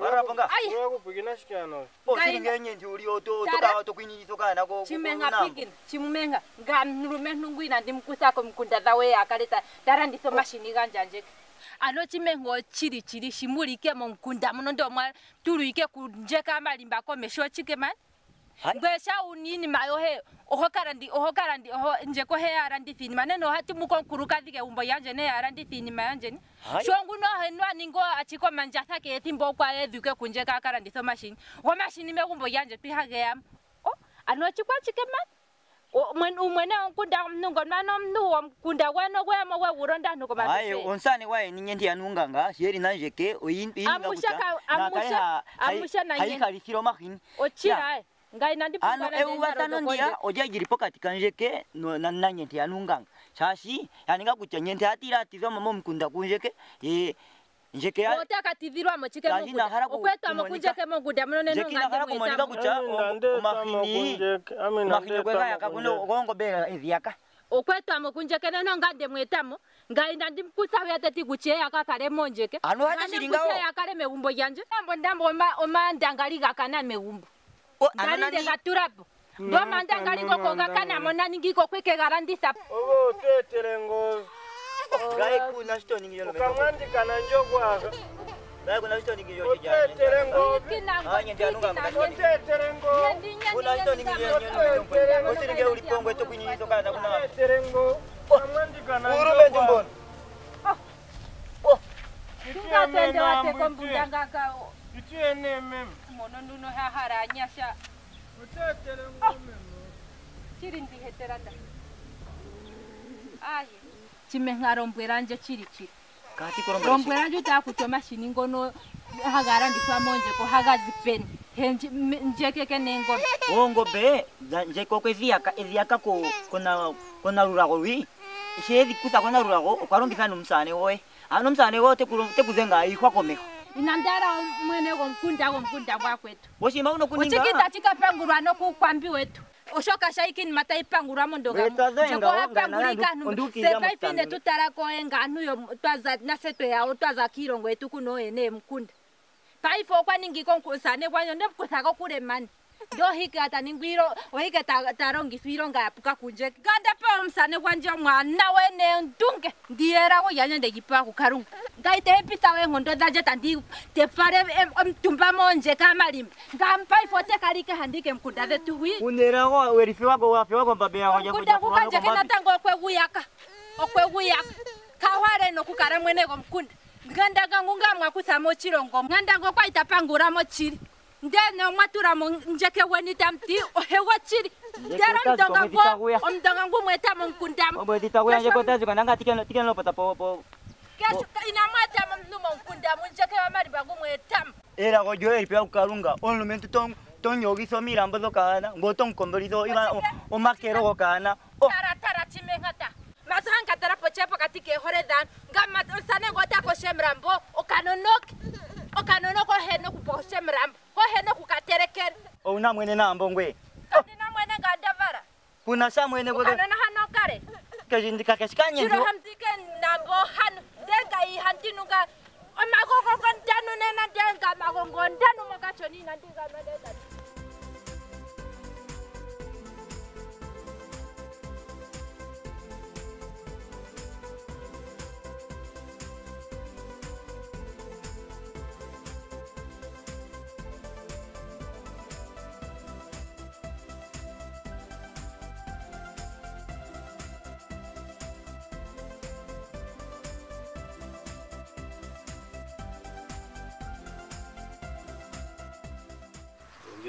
Para apa enggak? Aku pergi naskano. Oh, sini nyanyi juri oto toka oto kuini toka na go. Chimenga pigin, chimenga. Ngam rume nungui na ndimkuta ko mkunda dawe akaleta darandi so mashini ganjanje. Ano chimengo chiri chiri shimuri ke mkunda munondo mwa turu ike kunjeka malimba ko mesho chike man. Ngwesha unini mayohe ohokarandi ohokarandi oho njeko he arandi fini maneno hati mukonkuruka dike umbo yanje ne arandi fini mayanje ni shongu no henwa ningo achiko manja thake timbo kwa eduke kunjeka akarandi so machine wo machine me umbo yanje pihage yam oh anochikwa chike man Uman uman na kung daw nung gan manom nuom kung daw na kuya mo wawuron daw nung kumabit. Ay unsa ni kuya niyan di anong ganga siya na siya ke uyin pin na kuya na kaya amusya na yun. Ay karisiro makin. Ochira. Gay nandi po ano ewan tanon dia oja jiri po katikan siya ke nan na niyan di anong gang. Sasi yani ka kuya niyan di atira tiba mamom kung daw kuya ke eh. Motea kativiriwa mochike mungu. Upeto amokunje ke mungu damono neno ngande. Jeki nakara kumonika kucha omafini. Makini kweka yakabuno okongo bega iziaka. Upeto amokunje ke neno ngande mwetamo. Ngai ndandi mkusawe ateti kuche yakakare monjeke. Ano hati siringawo. Kuche yakare meumbo yanje. Ndambo ndambo oma oma ndangari gakana meumbo. Ndari ngaturapo. Ndo mandangari koko gakana mona ningi kokweke garandisa. Ogo tetelengo. Gaya ku nasto ningi yolo. Kamandi kananjo kwa. Gaya ku nasto ningi yolo. Ote terengo. Anya janu kamandi. Ote terengo. Ku nasto ningi yolo. Ote ningi uli pongo eto kuni soka na kuna. Ote terengo. Kamandi kananjo. Uru mejumbon. Oh. Oh. Tunga tendo ate kumbudanga kao. Itu ene mem. Mono nuno hahara nyasha. Ote terengo mem. Chirindi heteranda. Aye. Chimenga rombweranje chiri chiri kati koromba rombweranje takutoma shiningono hagara ndifwamonje ko hagazi pen henje njekeke nengo ongo be njeko kweziaka eziaka ko kona kona rurako wi shezi kuta kona rurako okarongisa nomsane woe anomsane wote tekuzenga ikwa komeko inandara mwene komkunda komkunda kwakwetu woshima uno kuninga uchikita chikapangurwa nokukwambi wetu Oshoka shaikin matai pangura mondoga. Chakora pangurika nu. Sekai pende tutara koenga nu yo twaza nasetwe ya twaza kirongo etu kuno ene mkunda. Paifo kwa ningi konkosane kwa nyonde mkusako kure mani. Yo hikata ningwiro ohika tarongi fironga apuka kunje. Ganda pa msane kwanja mwana wene ndunge ndiera ko yanyande gipa ku karungu. Gaite epita we hondo daje tandi te pare mtumba monje kamalim. Gampai fote karike handike mkunda zetu wi. Unera ko werifiwa ko wafiwa ko babe ya kwanja. Kunda kukanje kinatango kwe guyaka. Okwe guyaka. Kaware no kukara mwene ko mkunda. Ganda gangunga mwakusa mo chirongo. Ganda ngo kwaita pangura mo chiri. Ndeno mwatura munjeke weni tamti ohewa chiri ndera mdonga kwa mdonga ngu mweta mkundamu obodita kwa njeko tazuka nanga tikeno tikeno pata po po kesho ina mweta mnuma mkundamu njeke wa mariba ngu mwetamu era ko joe ipya ukarunga onlo mentu ton ton yogiso mirambo dokana boton komborizo iba o makero kokana tara tara chimengata mazanga tara pochepo katike horedan ngama usane ngota ko shemrambo okanonoki okanonoko heno kuposhe mrambo Koheno kukatereker. Oh na mwene na ambongwe. Kati na mwene gadavara. Kuna sa mwene kwa. Kana na hanokare. Kajindi kakeskanye ndo. Chiro hamtike na bohan denga i hantinuga. Magogongon danu nena denga magogongon danu makachoni na denga madenga.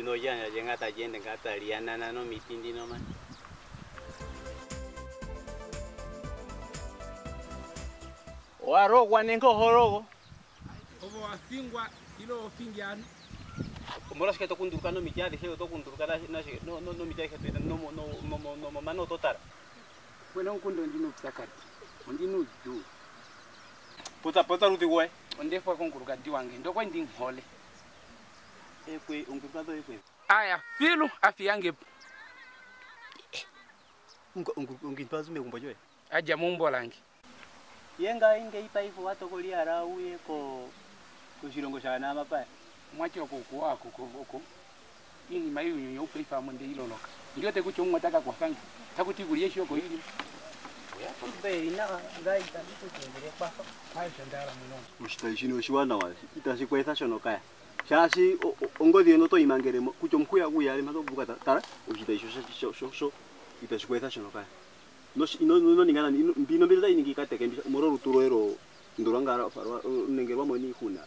No ya llega tayen de Cataria nana no mitindi no man Oaro guanengo horogo Como asingua kilo fingian Como los que tocun ducano mi ya dije tocun ducada no no no mi ya dije no no no no mamá no totar Bueno un cundo ndinu sacar ndinu du Puta puta rudiwe onde fue con curgati wangi ndo kwending hole Ekwe ungubado ekwe. Aya filo afiange. Ungu ungu ungipazo mekumbajoe. Aja mumbo langi. Yenga inge ipaifu watokoli arawe ko kusirongo sana mapa. Mwacho kukuwa kukuko. Ingi mayu yopeifa munde iloloka. Ndio tekucho mwataka kwa sangi. Takutigulie shoko hili. Ya pombe ina ngai tabitu tendere kwa. Hai shandara muno. Mstajino shwana wa itasikweza shonoka. Chasi ongozi no to imangere kucho mkuya kuyale mato bukata tara ukita isho sho sho sho ipesweza shonoka no no no ningana mbino beza iningikate kembi moro ruturoero nduranga farwa nengerwa moni kuna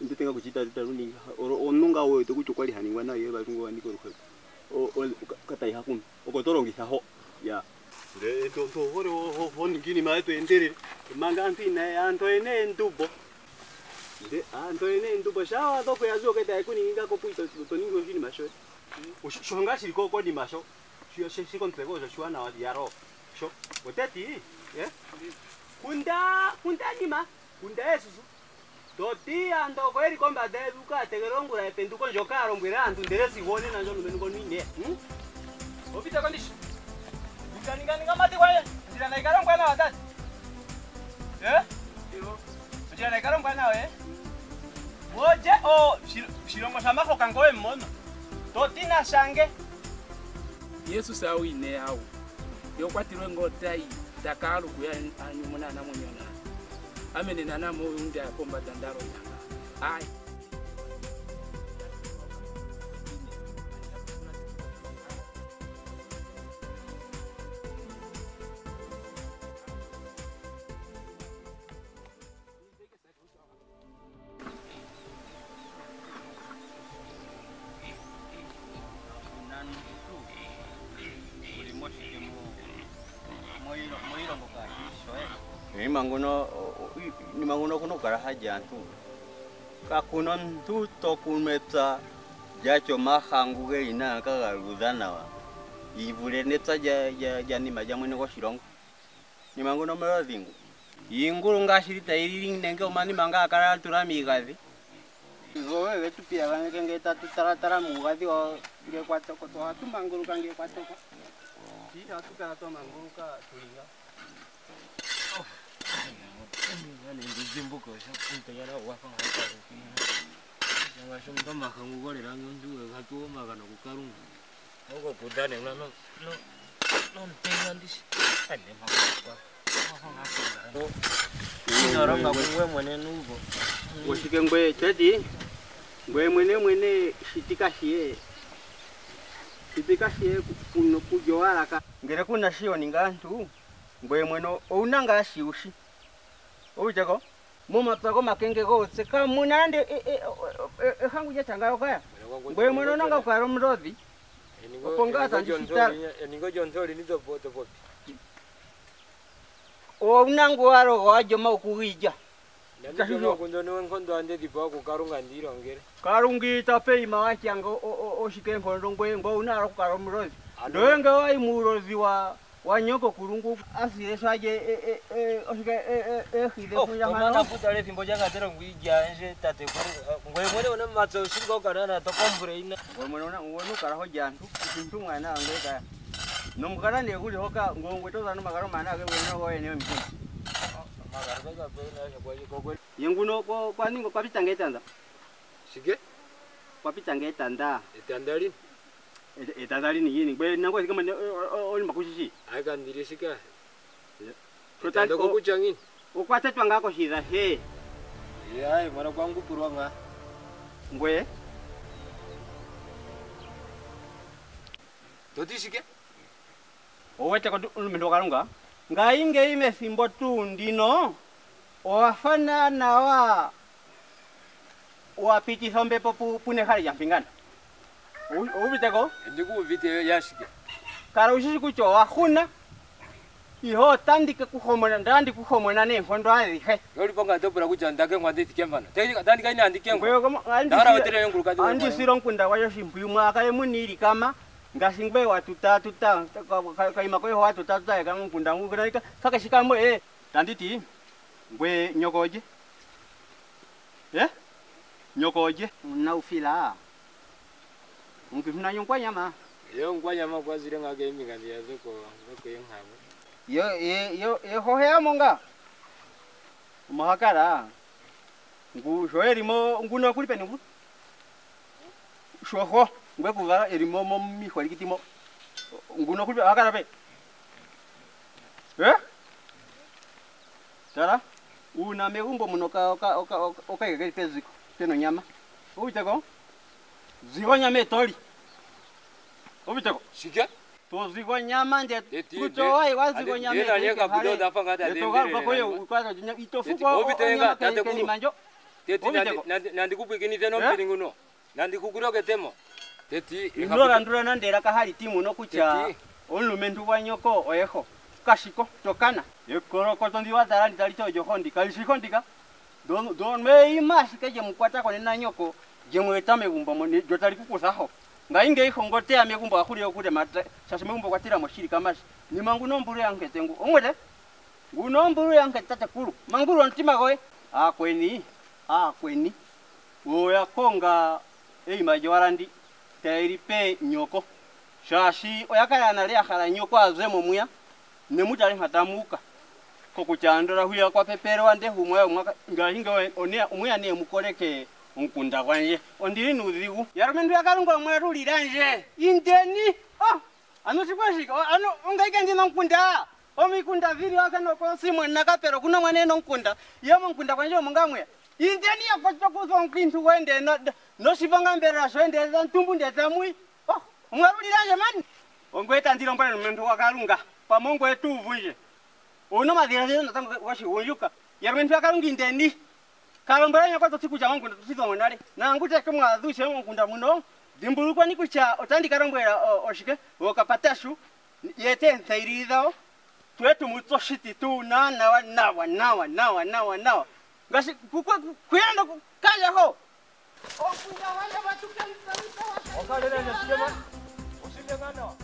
nditenga kuchita taruni onunga oyo to kucho kwali haningwa nayo ba kungo waniko rukho o kataiha kun okotorongisa ho ya re to to hore ho hon gini ma to enteri manga antine antoine ndubo de antoine ndubo shawa to ko yazoke dai kuninga ko puito to ningo gini masho o shonga si ko ko di masho si si kontrego jo shwana wa diaro sho wotati eh kunda kunda nima kunda esusu Doti ando kweri komba de luka tegerongo la penduko jokaro ngwera antu nderesi wone na njolo menuko ninde. Hm? Obita kondishi. Nikaninga ninga mate kwaye. Ndira na ikaro ngwana watatu. Eh? Yo. Ndira na ikaro ngwana we. Woje o shirongo shama ko kangoe mono. Doti na shange. Yesu sawi ne awu. Yo kwatirwe ngotai dakalu kuya anyumuna na munyana. Amene nana mo unde akomba dandaro yanga. Ai. Jantu kakunon tu tokumeta jacho mahangu ge ina kagaludana wa ibuleneta ja ja jani majamwe no shirongo nimangono merodingu inguru ngashirita iringi nenge omani manga akara turami gazi zowe wetu pia kanenge tatu taratara mugazi o ge kwatoko to atu manguru kange kwatoko ti atu kana to manguru ka tulinga Ini dijemput kok, saya punya ada uang apa apa. Yang langsung tuh makan gua di langgeng juga, satu makan aku karung. Aku kok kuda nih, lo lo nontenan di sini makan gua. Ini orang nggak boleh main nubu. Bosik yang gue jadi, gue main main sitikasi, sitikasi punya pujoa lah kan. Gara aku nasi oningan tuh, gue main oh nangga siusi. Ujeko, mama tako makenge go seka munande e e e hangu ya changao kaya. Boe mono nanga karo mrodi. Oponga tanjita. Ningo jontori ni topo topo. O nangu aro go ajoma okuija. Kasino kundo nwen kondo ande dipo ko karunga ndiro ngere. Karungi tape ima chango o o shikembo ndongwe ngo unaro karo mrodi. Ndoenge wai murozi wa Wanyoko kurungu asire saje eh eh osike eh eh hide kuya mana na putare timbo janga tero ngija enje tate ku ngoye mone ona matso singo kana na tokombure ina ngoye mone ona ngonu kara hojantu kintunga na ngeka nomukara ne kuli hoka ngongwe tozana makaro mana ke wena hoye ne mbi makaro ka pena ne kwaje kokwe yenguno ko kwaningo kwapitanga etanda sige kwapitanga etanda etanda ri Eta tadi nih ini, gue nangko sih kemana? Oh, ini bagus sih. Akan diri sih kah? Pertanyaan aku kucangin. Aku kuasa cuang aku sih dah. Hei. Iya, mana kuangku puruang lah. Gue. Tadi sih kah? Oh, cakap tu mendokar nggak? Gain gain mesin botun dino. Oh, fana nawa. Oh, piti sampai popu punehari yang pinggan. Oi, oi bitego. Ndiku video yashike. Karo ushiku chowa khuna. Iho tandika kukhomona ndandiku khomona ne mfondo ali he. Yoli ponga ndobura kuchandake ngwandi tikemvana. Teka tandika ina ndikengo. Ngwe kama andi sirongkunda kwayo shimbuyu mwaka emuniri kama ngashingwe watu tatu tang kaima kwe watu tatu tae kama ngunda ngukuraika saka shikambo eh tanditi ngwe nyokoje. Eh? Nyokoje na ufila. Mungkin punya yang kuanya mah. Yang kuanya mah kuasa dia ngagai mingan dia tu ko, ko yang hamu. Yo, yo, yo, hohaya mungka. Mahakara. Gu, soalnya rimo, gu nak kuli penuh. Soal ko, gue kuva rimo mami kuali kita mo. Gu nak kuli mahakara pe. Eh? Cara? U nama umbo monoka, oka, oka, oka, oka pezik, penuhnya mah. U jago. Zigo nyama tori. Obitako. Sikia? To zigo nyama ndet. Kutoa iwa zigo nyama. Yena nyeka budo dafa ngata de. Etoka bakoyo ukwaza jinya itofuko. Obitenga tateku manjo. Teti nandi kupikini teno piringuno. Nandi kukuroke temo. Teti. Ndora ndora nandera kahali timu no kucha. ulumendu wanyoko oyeho kashiko tokana yekoroko tondiwa tarani talicho yohondi kalishikondika don don mei mashika yemukwata kone nanyoko yemweta megumba mone jotali kukusaho ngainge ihongotea megumba akulio kude mata sasa megumba kwatira moshiri kamashi ni manguno mburu yange tengu ongwele nguno mburu yange tatakulu manguru antima goe akweni akweni oya konga ei majoarandi tairipe nyoko shashi oyakala nalea khala nyoko azemo muya nemutali hatamuka kokuchandora huya kwa pepero ande humwe mwaka ngahinga onea umwe ne mukoleke nkunda kwanje ondiri nuzigu yarumendu yakalungwa mweru liranje indeni ah ano sikwashika ano ungaike ndina nkunda omikunda vili akano konsimwe nakapero kuno mwane nkunda yemo nkunda kwanje mungamwe indeni yakocho kuzonkintu wende no sivanga mbera zwende zantumbu ndezamui oh mweru liranje mani ongweta ndilo mbale mwendu wakalunga pamongo etu vuje uno madiranje natanga kwashi woyuka yarumendu yakalunga indeni kalombaranya kwato tikuja wangu ndatusiza mwanari na ngute kama adhuche wangu ndamuno dimbulukwa nikucha otandi karambwera oshike okapatashu yete ntairizo twetu mutsoshiti tu na na na na na na na ngashi kukwa kwenda kanja ho okunda wale batu kanisa okale na sema usilemana